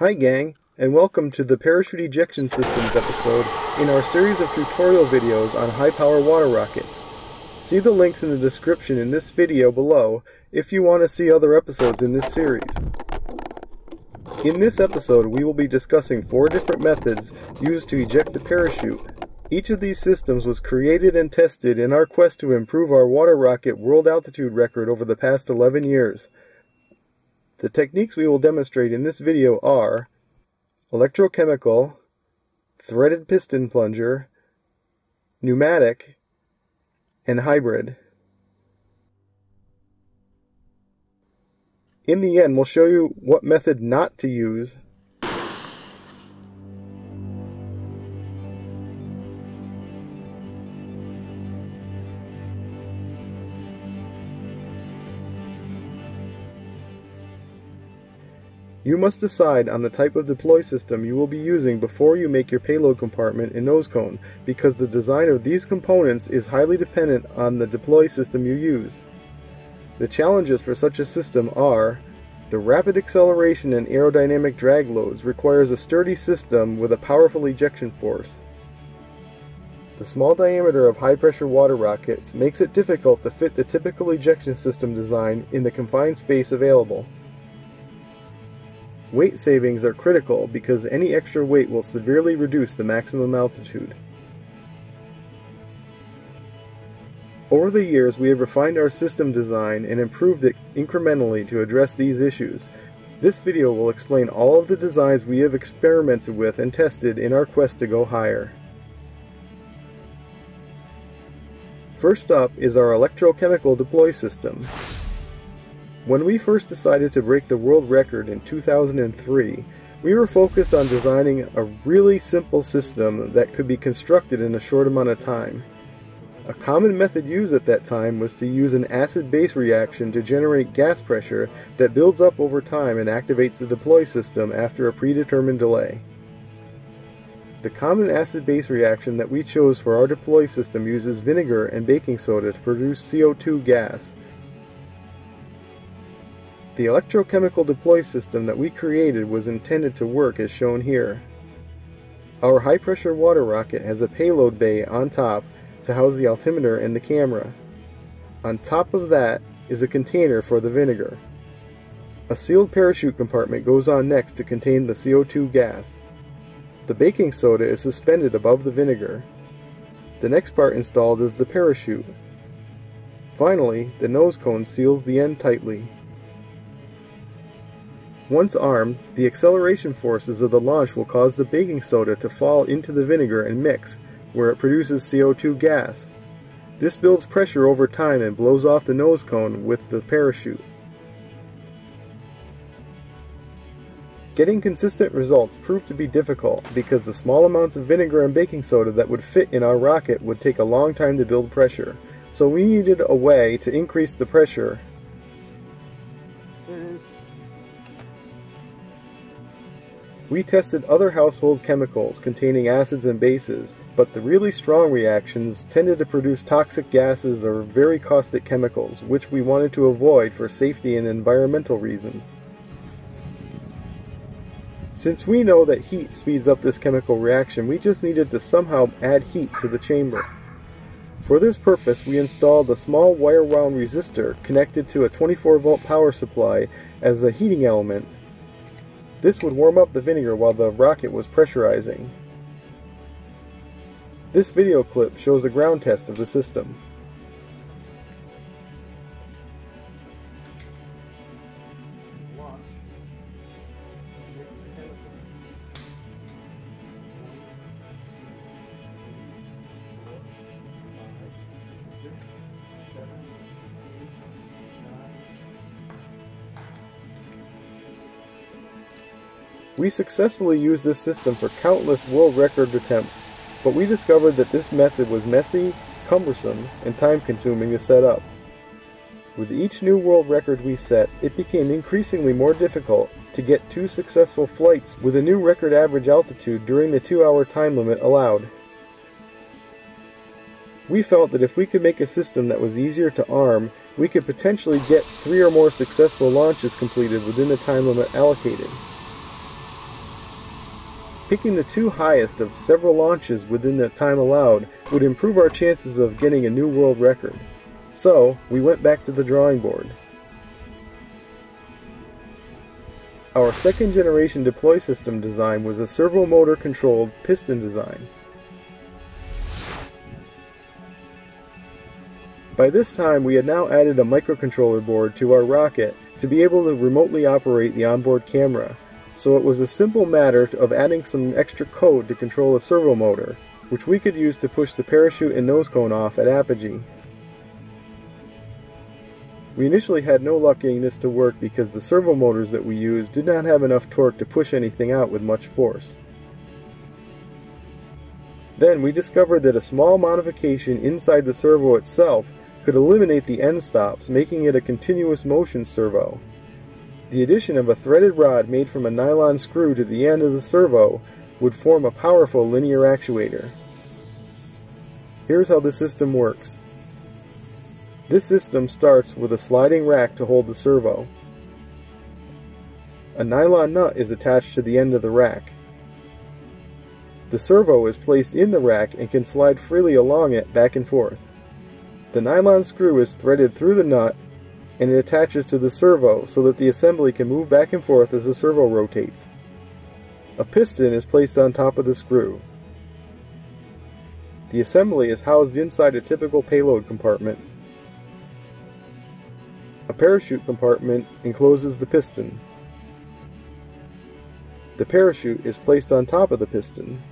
Hi gang, and welcome to the Parachute Ejection Systems episode in our series of tutorial videos on high-power water rockets. See the links in the description in this video below if you want to see other episodes in this series. In this episode we will be discussing 4 different methods used to eject the parachute. Each of these systems was created and tested in our quest to improve our water rocket world altitude record over the past 11 years. The techniques we will demonstrate in this video are electrochemical, threaded piston plunger, pneumatic, and hybrid. In the end, we'll show you what method not to use. You must decide on the type of deploy system you will be using before you make your payload compartment and nose cone, because the design of these components is highly dependent on the deploy system you use. The challenges for such a system are: the rapid acceleration and aerodynamic drag loads requires a sturdy system with a powerful ejection force. The small diameter of high-pressure water rockets makes it difficult to fit the typical ejection system design in the confined space available. Weight savings are critical because any extra weight will severely reduce the maximum altitude. Over the years, we have refined our system design and improved it incrementally to address these issues. This video will explain all of the designs we have experimented with and tested in our quest to go higher. First up is our electrochemical deploy system. When we first decided to break the world record in 2003, we were focused on designing a really simple system that could be constructed in a short amount of time. A common method used at that time was to use an acid-base reaction to generate gas pressure that builds up over time and activates the deploy system after a predetermined delay. The common acid-base reaction that we chose for our deploy system uses vinegar and baking soda to produce CO2 gas. The electrochemical deploy system that we created was intended to work as shown here. Our high-pressure water rocket has a payload bay on top to house the altimeter and the camera. On top of that is a container for the vinegar. A sealed parachute compartment goes on next to contain the CO2 gas. The baking soda is suspended above the vinegar. The next part installed is the parachute. Finally, the nose cone seals the end tightly. Once armed, the acceleration forces of the launch will cause the baking soda to fall into the vinegar and mix, where it produces CO2 gas. This builds pressure over time and blows off the nose cone with the parachute. Getting consistent results proved to be difficult because the small amounts of vinegar and baking soda that would fit in our rocket would take a long time to build pressure, so we needed a way to increase the pressure. We tested other household chemicals containing acids and bases, but the really strong reactions tended to produce toxic gases or very caustic chemicals, which we wanted to avoid for safety and environmental reasons. Since we know that heat speeds up this chemical reaction, we just needed to somehow add heat to the chamber. For this purpose, we installed a small wire-wound resistor connected to a 24-volt power supply as a heating element. This would warm up the vinegar while the rocket was pressurizing. This video clip shows a ground test of the system. We successfully used this system for countless world record attempts, but we discovered that this method was messy, cumbersome, and time-consuming to set up. With each new world record we set, it became increasingly more difficult to get 2 successful flights with a new record average altitude during the 2-hour time limit allowed. We felt that if we could make a system that was easier to arm, we could potentially get 3 or more successful launches completed within the time limit allocated. Picking the two highest of several launches within the time allowed would improve our chances of getting a new world record. So, we went back to the drawing board. Our second generation deploy system design was a servo-motor controlled piston design. By this time, we had now added a microcontroller board to our rocket to be able to remotely operate the onboard camera, so it was a simple matter of adding some extra code to control a servo motor, which we could use to push the parachute and nose cone off at apogee. We initially had no luck getting this to work because the servo motors that we used did not have enough torque to push anything out with much force. Then we discovered that a small modification inside the servo itself could eliminate the end stops, making it a continuous motion servo. The addition of a threaded rod made from a nylon screw to the end of the servo would form a powerful linear actuator. Here's how the system works. This system starts with a sliding rack to hold the servo. A nylon nut is attached to the end of the rack. The servo is placed in the rack and can slide freely along it back and forth. The nylon screw is threaded through the nut and it attaches to the servo so that the assembly can move back and forth as the servo rotates. A piston is placed on top of the screw. The assembly is housed inside a typical payload compartment. A parachute compartment encloses the piston. The parachute is placed on top of the piston.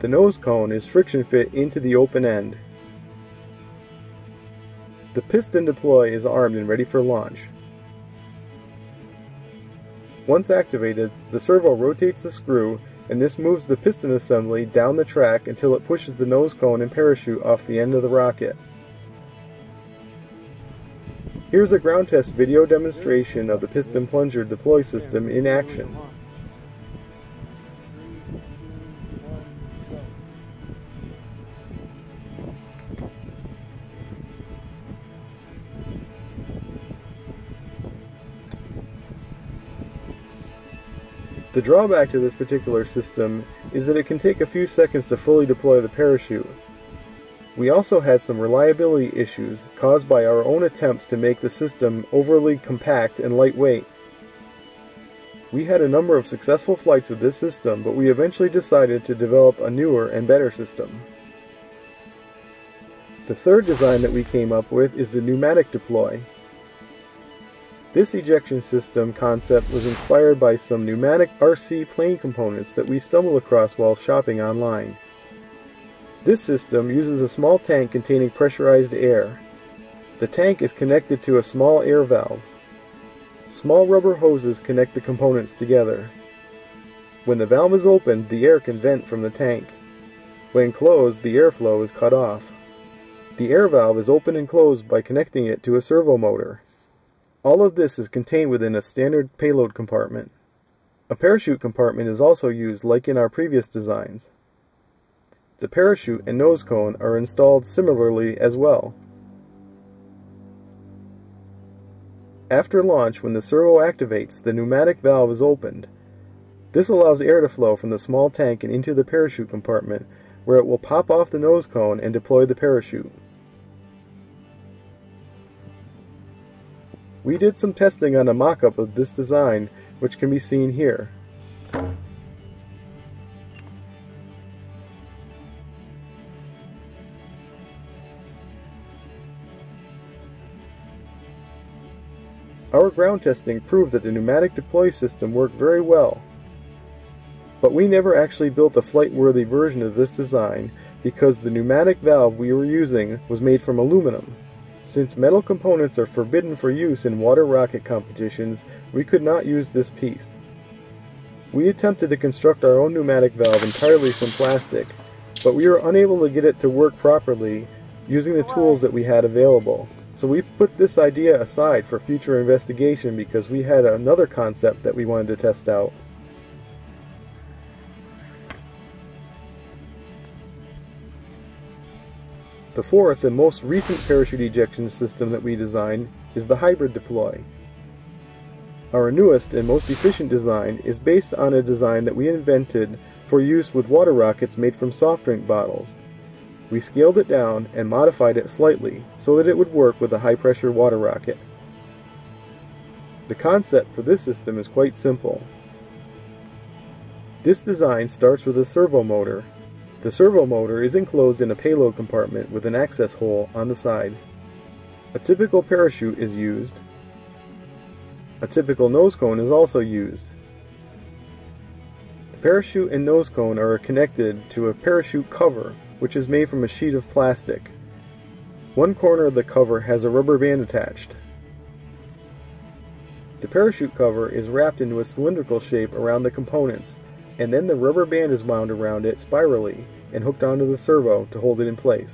The nose cone is friction fit into the open end. The piston deploy is armed and ready for launch. Once activated, the servo rotates the screw and this moves the piston assembly down the track until it pushes the nose cone and parachute off the end of the rocket. Here's a ground test video demonstration of the piston plunger deploy system in action. The drawback to this particular system is that it can take a few seconds to fully deploy the parachute. We also had some reliability issues caused by our own attempts to make the system overly compact and lightweight. We had a number of successful flights with this system, but we eventually decided to develop a newer and better system. The third design that we came up with is the pneumatic deploy. This ejection system concept was inspired by some pneumatic RC plane components that we stumbled across while shopping online. This system uses a small tank containing pressurized air. The tank is connected to a small air valve. Small rubber hoses connect the components together. When the valve is opened, the air can vent from the tank. When closed, the airflow is cut off. The air valve is opened and closed by connecting it to a servo motor. All of this is contained within a standard payload compartment. A parachute compartment is also used like in our previous designs. The parachute and nose cone are installed similarly as well. After launch, when the servo activates, the pneumatic valve is opened. This allows air to flow from the small tank and into the parachute compartment, where it will pop off the nose cone and deploy the parachute. We did some testing on a mock-up of this design, which can be seen here. Our ground testing proved that the pneumatic deploy system worked very well, but we never actually built a flight-worthy version of this design because the pneumatic valve we were using was made from aluminum. Since metal components are forbidden for use in water rocket competitions, we could not use this piece. We attempted to construct our own pneumatic valve entirely from plastic, but we were unable to get it to work properly using the tools that we had available. So we put this idea aside for future investigation because we had another concept that we wanted to test out. The fourth and most recent parachute ejection system that we designed is the hybrid deploy. Our newest and most efficient design is based on a design that we invented for use with water rockets made from soft drink bottles. We scaled it down and modified it slightly so that it would work with a high-pressure water rocket. The concept for this system is quite simple. This design starts with a servo motor. The servo motor is enclosed in a payload compartment with an access hole on the side. A typical parachute is used. A typical nose cone is also used. The parachute and nose cone are connected to a parachute cover, which is made from a sheet of plastic. One corner of the cover has a rubber band attached. The parachute cover is wrapped into a cylindrical shape around the components, and then the rubber band is wound around it spirally and hooked onto the servo to hold it in place.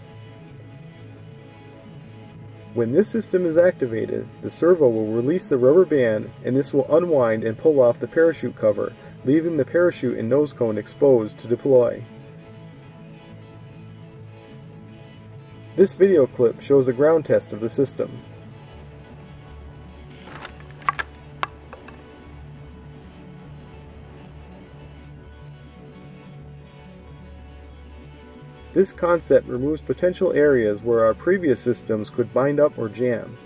When this system is activated, the servo will release the rubber band, and this will unwind and pull off the parachute cover, leaving the parachute and nose cone exposed to deploy. This video clip shows a ground test of the system. This concept removes potential areas where our previous systems could bind up or jam.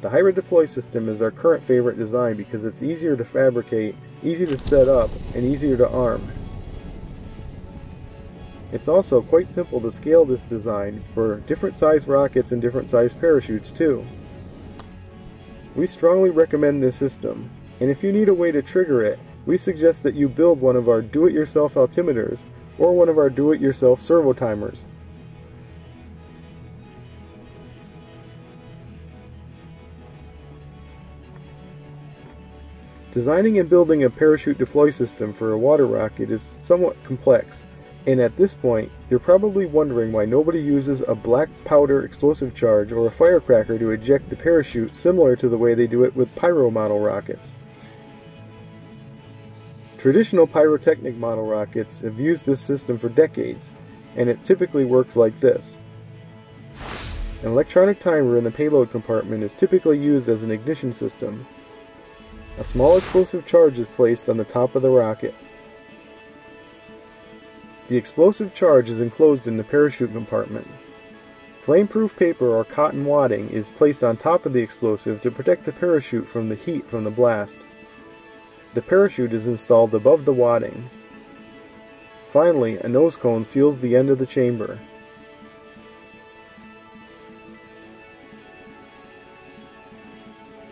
The hybrid deploy system is our current favorite design because it's easier to fabricate, easy to set up, and easier to arm. It's also quite simple to scale this design for different size rockets and different size parachutes too. We strongly recommend this system, and if you need a way to trigger it, we suggest that you build one of our do-it-yourself altimeters or one of our do-it-yourself servo timers. Designing and building a parachute deploy system for a water rocket is somewhat complex. And at this point, you're probably wondering why nobody uses a black powder explosive charge or a firecracker to eject the parachute similar to the way they do it with pyro model rockets. Traditional pyrotechnic model rockets have used this system for decades, and it typically works like this. An electronic timer in the payload compartment is typically used as an ignition system. A small explosive charge is placed on the top of the rocket. The explosive charge is enclosed in the parachute compartment. Flameproof paper or cotton wadding is placed on top of the explosive to protect the parachute from the heat from the blast. The parachute is installed above the wadding. Finally, a nose cone seals the end of the chamber.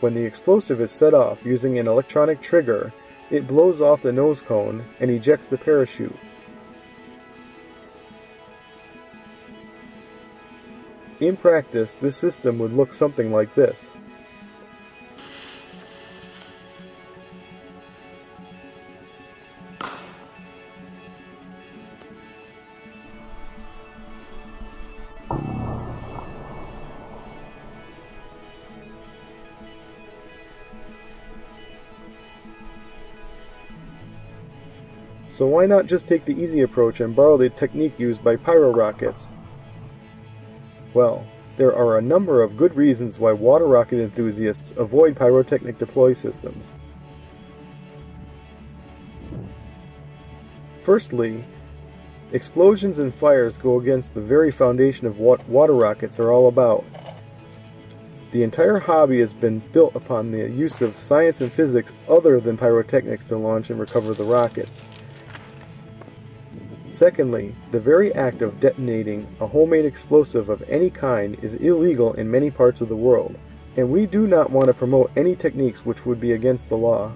When the explosive is set off using an electronic trigger, it blows off the nose cone and ejects the parachute. In practice, this system would look something like this. So why not just take the easy approach and borrow the technique used by pyro rockets? Well, there are a number of good reasons why water rocket enthusiasts avoid pyrotechnic deploy systems. Firstly, explosions and fires go against the very foundation of what water rockets are all about. The entire hobby has been built upon the use of science and physics other than pyrotechnics to launch and recover the rockets. Secondly, the very act of detonating a homemade explosive of any kind is illegal in many parts of the world, and we do not want to promote any techniques which would be against the law.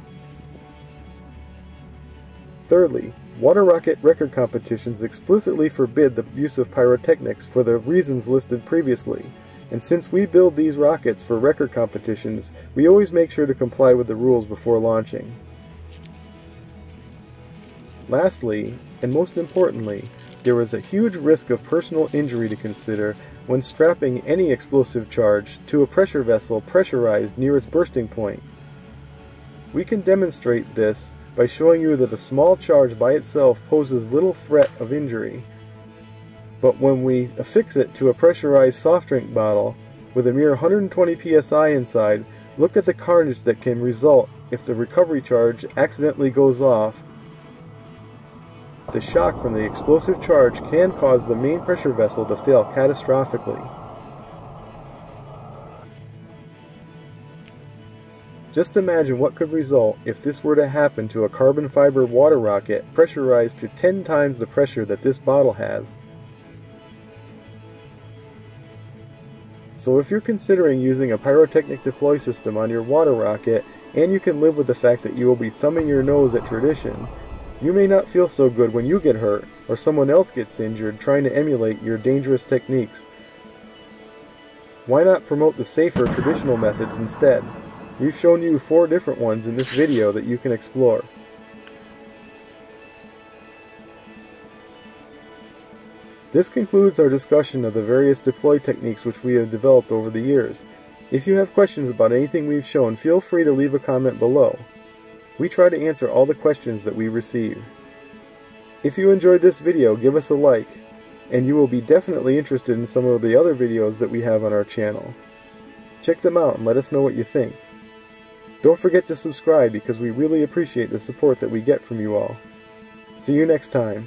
Thirdly, water rocket record competitions explicitly forbid the use of pyrotechnics for the reasons listed previously, and since we build these rockets for record competitions, we always make sure to comply with the rules before launching. Lastly, and most importantly, there is a huge risk of personal injury to consider when strapping any explosive charge to a pressure vessel pressurized near its bursting point. We can demonstrate this by showing you that a small charge by itself poses little threat of injury, but when we affix it to a pressurized soft drink bottle, with a mere 120 psi inside, look at the carnage that can result if the recovery charge accidentally goes off. The shock from the explosive charge can cause the main pressure vessel to fail catastrophically. Just imagine what could result if this were to happen to a carbon fiber water rocket pressurized to 10 times the pressure that this bottle has. So if you're considering using a pyrotechnic deploy system on your water rocket, and you can live with the fact that you will be thumbing your nose at tradition, you may not feel so good when you get hurt or someone else gets injured trying to emulate your dangerous techniques. Why not promote the safer traditional methods instead? We've shown you 4 different ones in this video that you can explore. This concludes our discussion of the various deploy techniques which we have developed over the years. If you have questions about anything we've shown, feel free to leave a comment below. We try to answer all the questions that we receive. If you enjoyed this video, give us a like, and you will be definitely interested in some of the other videos that we have on our channel. Check them out and let us know what you think. Don't forget to subscribe because we really appreciate the support that we get from you all. See you next time.